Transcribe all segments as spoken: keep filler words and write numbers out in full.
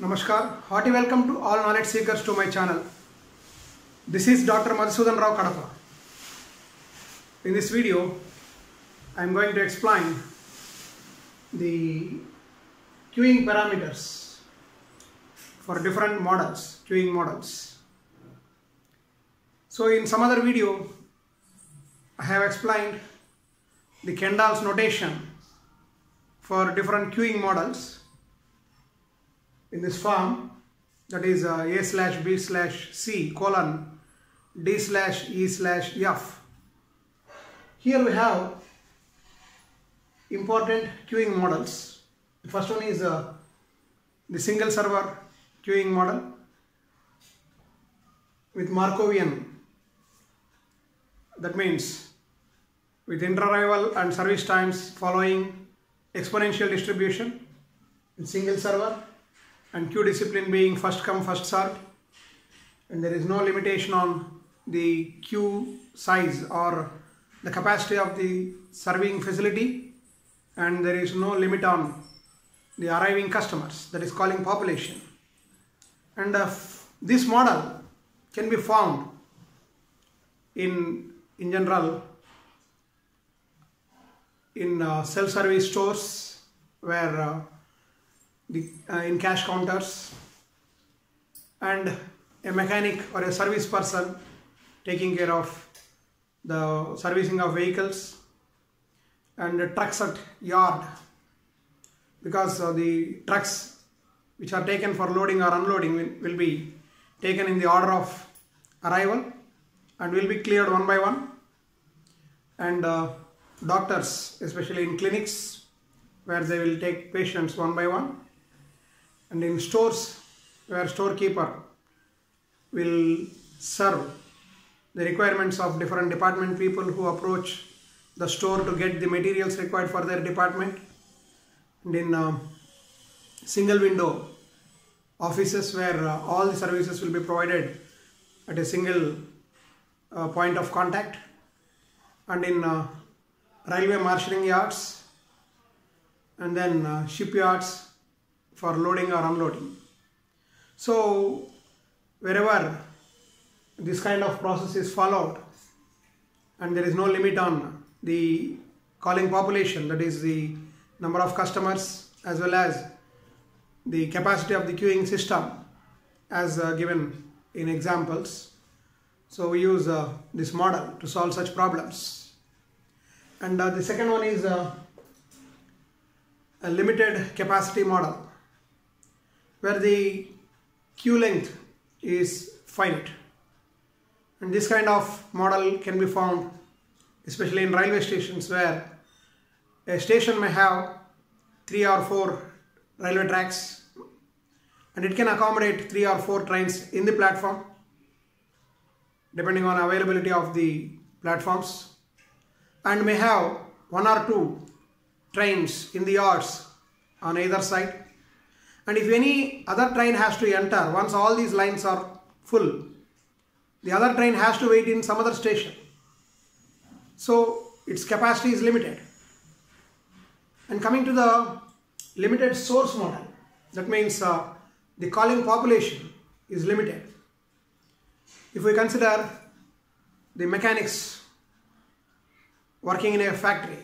Namaskar, hearty welcome to all knowledge seekers to my channel. This is Doctor Madhusudhana Rao Cuddapah. In this video, I am going to explain the queuing parameters for different models, queuing models. So in some other video, I have explained the Kendall's notation for different queuing models in this form, that is uh, A slash B slash C colon D slash E slash F. Here we have important queuing models. The first one is uh, the single server queuing model with Markovian. That means with inter-arrival and service times following exponential distribution in single server, and queue discipline being first come first served, and there is no limitation on the queue size or the capacity of the serving facility, and there is no limit on the arriving customers, that is calling population. And uh, this model can be found in in general in uh, self-service stores where uh, The, uh, in cash counters, and a mechanic or a service person taking care of the servicing of vehicles, and uh, trucks at yard, because uh, the trucks which are taken for loading or unloading will, will be taken in the order of arrival and will be cleared one by one. And uh, doctors, especially in clinics, where they will take patients one by one, and in stores where storekeeper will serve the requirements of different department people who approach the store to get the materials required for their department, and in uh, single window offices where uh, all the services will be provided at a single uh, point of contact, and in uh, railway marshalling yards, and then uh, shipyards for loading or unloading. So wherever this kind of process is followed and there is no limit on the calling population, that is the number of customers as well as the capacity of the queuing system as uh, given in examples. So we use uh, this model to solve such problems. And uh, the second one is uh, a limited capacity model, where the queue length is finite, and this kind of model can be found especially in railway stations, where a station may have three or four railway tracks and it can accommodate three or four trains in the platform depending on availability of the platforms, and may have one or two trains in the yards on either side. And if any other train has to enter, once all these lines are full, the other train has to wait in some other station. So its capacity is limited. And coming to the limited source model, that means uh, the calling population is limited. If we consider the mechanics working in a factory,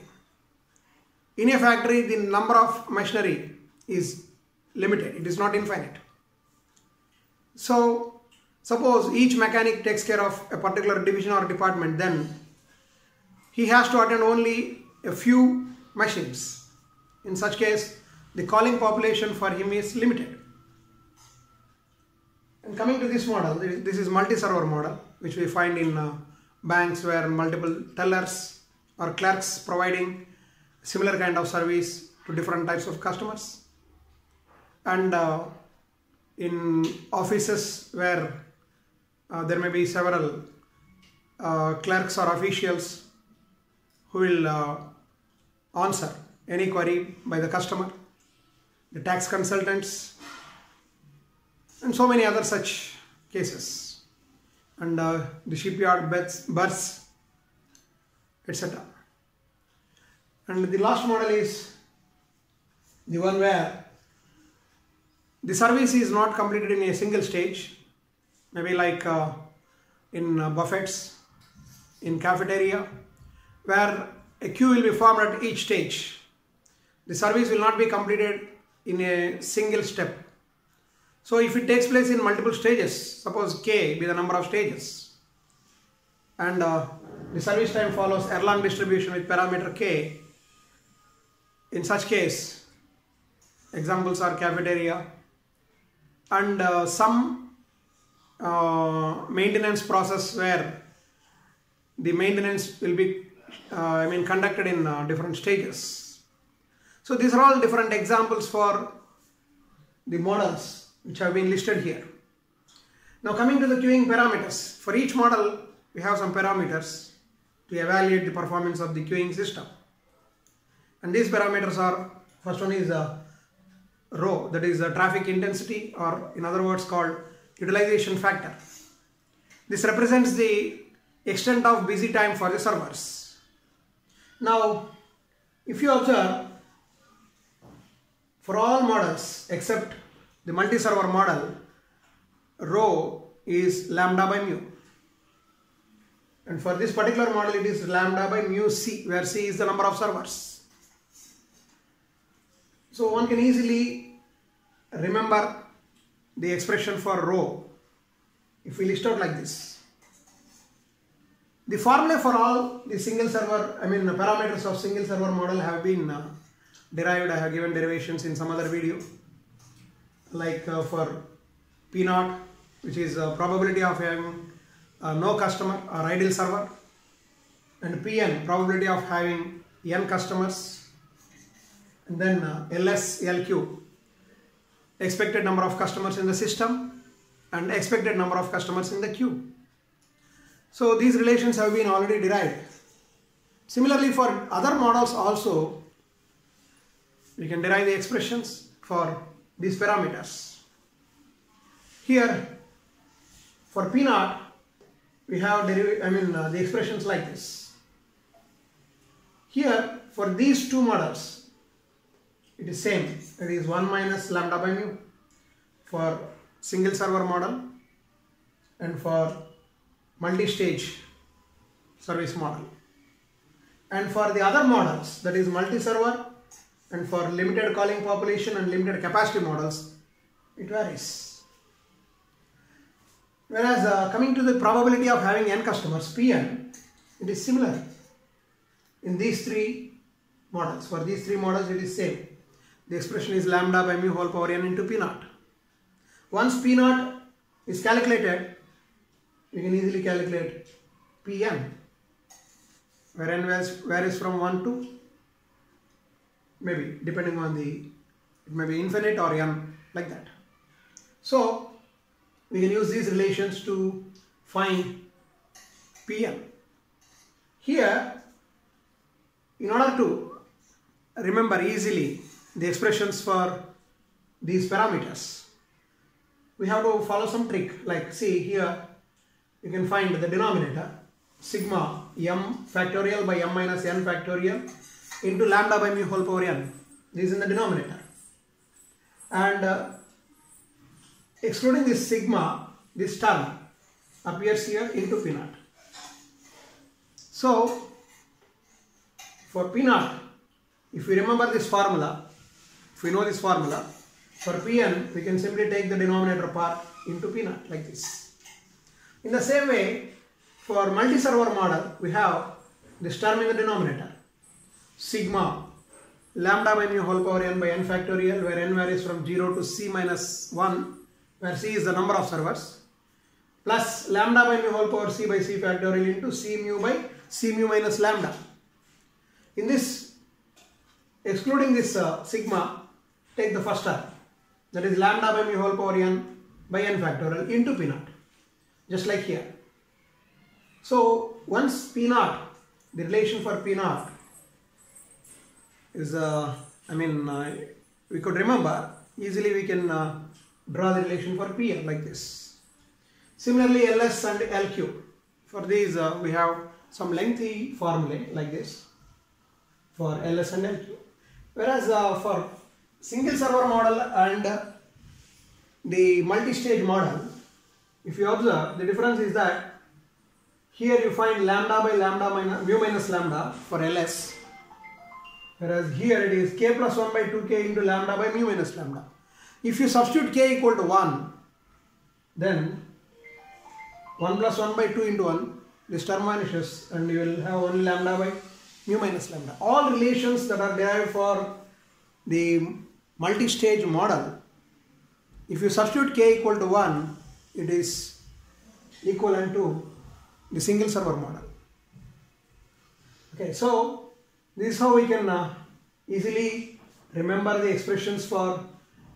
in a factory the number of machinery is limited, it is not infinite. So suppose each mechanic takes care of a particular division or department, then he has to attend only a few machines. In such case, the calling population for him is limited. And coming to this model, this is multi-server model, which we find in uh, banks where multiple tellers or clerks providing similar kind of service to different types of customers, and uh, in offices where uh, there may be several uh, clerks or officials who will uh, answer any query by the customer, the tax consultants, and so many other such cases, and uh, the shipyard berths, berths et cetera. And the last model is the one where The service is not completed in a single stage, maybe like uh, in uh, buffets, in cafeteria, where a queue will be formed at each stage. The service will not be completed in a single step. So if it takes place in multiple stages, suppose K be the number of stages, and uh, the service time follows Erlang distribution with parameter K, in such case, examples are cafeteria, and uh, some uh, maintenance process where the maintenance will be uh, I mean conducted in uh, different stages. So these are all different examples for the models which have been listed here. Now coming to the queuing parameters. For each model we have some parameters to evaluate the performance of the queuing system, and these parameters are, first one is uh, rho, that is the traffic intensity, or in other words called utilization factor. This represents the extent of busy time for the servers. Now if you observe, for all models except the multi-server model, rho is lambda by mu, and for this particular model it is lambda by mu c, where c is the number of servers. So one can easily remember the expression for rho if we list out like this. The formula for all the single server, I mean parameters of single server model have been uh, derived. I have given derivations in some other video, like uh, for P naught, which is uh, probability of having uh, no customer or idle server, and P n, probability of having n customers. And then uh, L S L Q, expected number of customers in the system and expected number of customers in the queue. So these relations have been already derived. Similarly, for other models also we can derive the expressions for these parameters. Here for P naught we have deriv I mean uh, the expressions like this. Here for these two models it is same, it is one minus lambda by mu for single server model and for multi-stage service model. And for the other models, that is multi-server and for limited calling population and limited capacity models, it varies. Whereas uh, coming to the probability of having n customers, P n, it is similar in these three models. For these three models it is same. The expression is lambda by mu whole power n into P naught. Once P naught is calculated, we can easily calculate P n, where n varies from one to, maybe depending on the, it may be infinite or n, like that. So we can use these relations to find P n. Here, in order to remember easily the expressions for these parameters, we have to follow some trick. Like, see here, you can find the denominator sigma m factorial by m minus n factorial into lambda by mu whole power n. This is in the denominator. And uh, excluding this sigma, this term appears here into P naught. So for P naught, if we remember this formula, if we know this formula, for P n we can simply take the denominator part into P naught like this. In the same way, for multi-server model we have this term in the denominator, sigma lambda by mu whole power n by n factorial, where n varies from zero to c minus one, where c is the number of servers, plus lambda by mu whole power c by c factorial into c mu by c mu minus lambda. In this, excluding this uh, sigma, take the first term, that is lambda by mu whole power n by n factorial into P naught, just like here. So once P naught, the relation for P naught is, uh, I mean, uh, we could remember, easily we can uh, draw the relation for P n like this. Similarly, L S and L Q, for these uh, we have some lengthy formulae like this for L S and L Q. Whereas uh, for single server model and the multi-stage model, if you observe, the difference is that here you find lambda by lambda minus mu minus lambda for L S, whereas here it is k plus one by two k into lambda by mu minus lambda. If you substitute k equal to one, then one plus one by two into one, this term vanishes and you will have only lambda by mu minus lambda. All relations that are derived for the multi-stage model, if you substitute k equal to one, it is equivalent to the single server model. Okay, so this is how we can uh, easily remember the expressions for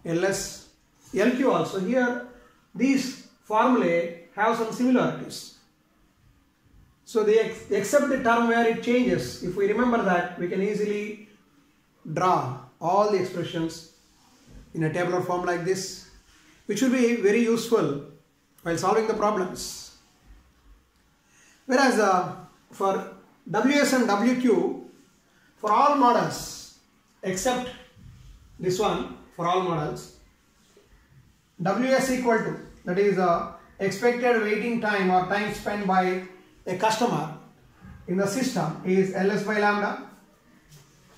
L S, L Q also. Here these formulae have some similarities. So they ex except the term where it changes, if we remember that, we can easily draw all the expressions in a tabular form like this, which will be very useful while solving the problems. Whereas uh, for W S and W Q, for all models except this one, for all models, W S equal to, that is uh, expected waiting time or time spent by a customer in the system, is L S by lambda,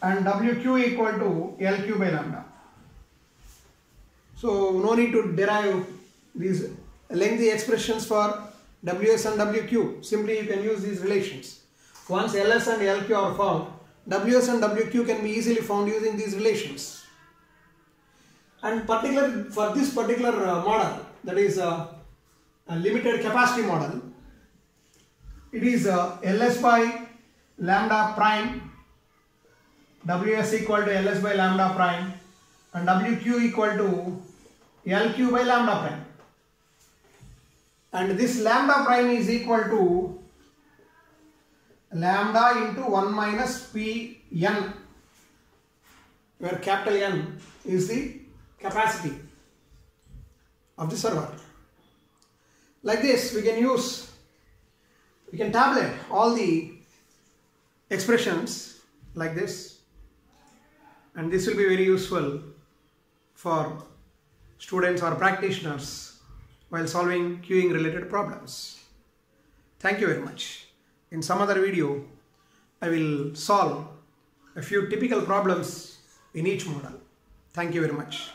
and W Q equal to L Q by lambda. So no need to derive these lengthy expressions for W S and W Q. Simply you can use these relations. Once L S and L Q are found, W S and W Q can be easily found using these relations. And particular for this particular uh, model, that is uh, a limited capacity model, it is uh, L S by lambda prime, W S equal to L S by lambda prime, and W Q equal to L Q by lambda prime. And this lambda prime is equal to lambda into one minus P n, where capital N is the capacity of the server. Like this we can use, we can tabulate all the expressions like this, and this will be very useful for students or practitioners while solving queuing related problems. Thank you very much. In some other video, I will solve a few typical problems in each model. Thank you very much.